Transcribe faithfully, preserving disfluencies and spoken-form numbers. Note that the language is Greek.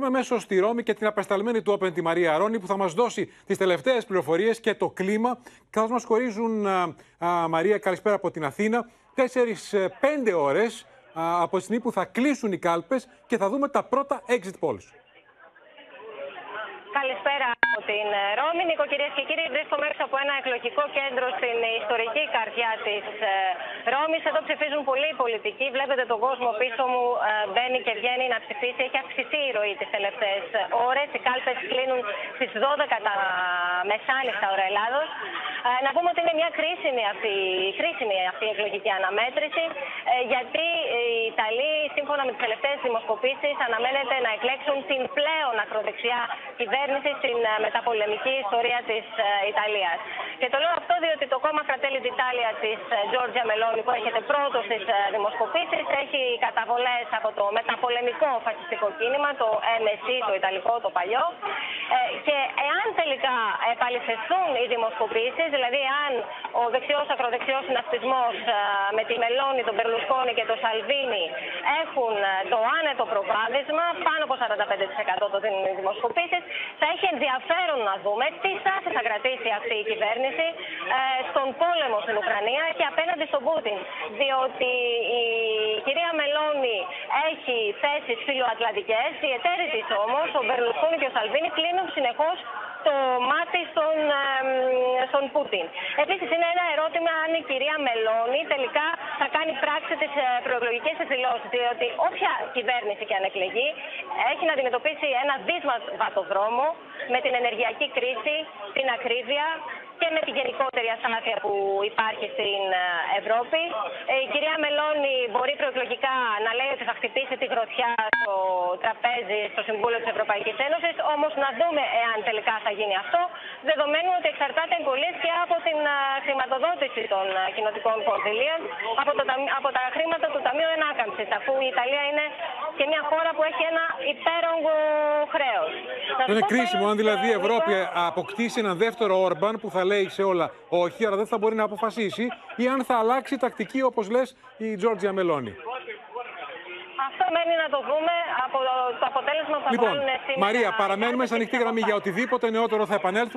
Πάμε μέσω στη Ρώμη και την απεσταλμένη του Open τη Μαρία Αρώνη που θα μας δώσει τις τελευταίες πληροφορίες και το κλίμα. Θα μας χωρίζουν, α, α, Μαρία, καλησπέρα από την Αθήνα, τέσσερις πέντε ώρες α, από τη στιγμή που θα κλείσουν οι κάλπες και θα δούμε τα πρώτα exit polls. Καλησπέρα από την Ρώμη. Νοικοκυρίες και κύριοι, βρίσκομαι έξω από ένα εκλογικό κέντρο στην ιστορική καρδιά της Ρώμης. Εδώ ψηφίζουν πολλοί πολιτικοί. Βλέπετε τον κόσμο πίσω μου μπαίνει και βγαίνει να ψηφίσει. Έχει αυξηθεί η ροή τις τελευταίες ώρες. Οι κάλπες κλείνουν στις δώδεκα τα μεσάνυχτα ώρα Ελλάδος. Να πούμε ότι είναι μια κρίσιμη αυτή, κρίσιμη αυτή η εκλογική αναμέτρηση, γιατί οι Ιταλοί, σύμφωνα με τις τελευταίες δημοσκοπήσεις, αναμένεται να εκλέξουν την πλέον ακροδεξιά κυβέρνηση στην μεταπολεμική ιστορία της Ιταλίας. Και το λέω αυτό διότι το κόμμα Φρατέλι ντ' Ιταλία της Γιόρτζια Μελόνι, που έρχεται πρώτο στις δημοσκοπήσεις, έχει καταβολές από το μεταπολεμικό φασιστικό κίνημα, το εμ ες άι, το ιταλικό, το παλιό. Και εάν τελικά επαληθευτούν οι δημοσκοπήσεις, δηλαδή αν ο δεξιός ακροδεξιός συνασπισμός με τη Μελόνι, τον Μπερλουσκόνι και τον Σαλβίνι έχουν το άνετο προβάδισμα, πάνω από σαράντα πέντε τοις εκατό το δίνουν οι δημοσκοπήσεις, θα έχει ενδιαφέρον να δούμε τι στάση θα κρατήσει αυτή η κυβέρνηση ε, στον πόλεμο στην Ουκρανία και απέναντι στον Πούτιν. Διότι η κυρία Μελόνι έχει θέσεις φιλοατλαντικές, οι εταίροι της όμως, ο Μπερλουσκόνι και ο Σαλβίνι, κλείνουν συνεχώς το μάτι στον, ε, στον Πούτιν. Επίσης είναι ένα ερώτημα αν η κυρία Μελόνι τελικά θα κάνει πράξη τις προεκλογικές της δηλώσεις. Διότι όποια κυβέρνηση και αν εκλεγεί έχει να αντιμετωπίσει ένα δύσβατο δρόμο με την ενεργειακή κρίση, την ακρίβεια και με την γενικότερη ασθένεια που υπάρχει στην Ευρώπη. Η κυρία Μελόνι μπορεί προεκλογικά να λέει ότι θα χτυπήσει τη γροθιά στο τραπέζι στο Συμβούλιο της Ευρωπαϊκής Ένωσης, όμως να δούμε εάν τελικά θα γίνει αυτό, δεδομένου ότι εξαρτάται εμπολής και από την χρηματοδότηση των κοινοτικών κονδυλίων, από, το, από τα χρήματα του Ταμείου Ενάκαμψης, αφού η Ιταλία είναι και μια χώρα που έχει ένα υπέρογκο χρέος. Είναι κρίσιμο αν δηλαδή η Ευρώπη αποκτήσει έναν δεύτερο Όρμπαν που θα λέει σε όλα όχι, αλλά δεν θα μπορεί να αποφασίσει, ή αν θα αλλάξει τακτική όπως λες η Γιόρτζια Μελόνι. Αυτό μένει να το δούμε από το αποτέλεσμα που θα λοιπόν, βάλουν. Λοιπόν, Μαρία, παραμένουμε σε ανοιχτή γραμμή για οτιδήποτε νεότερο θα επανέλθουμε.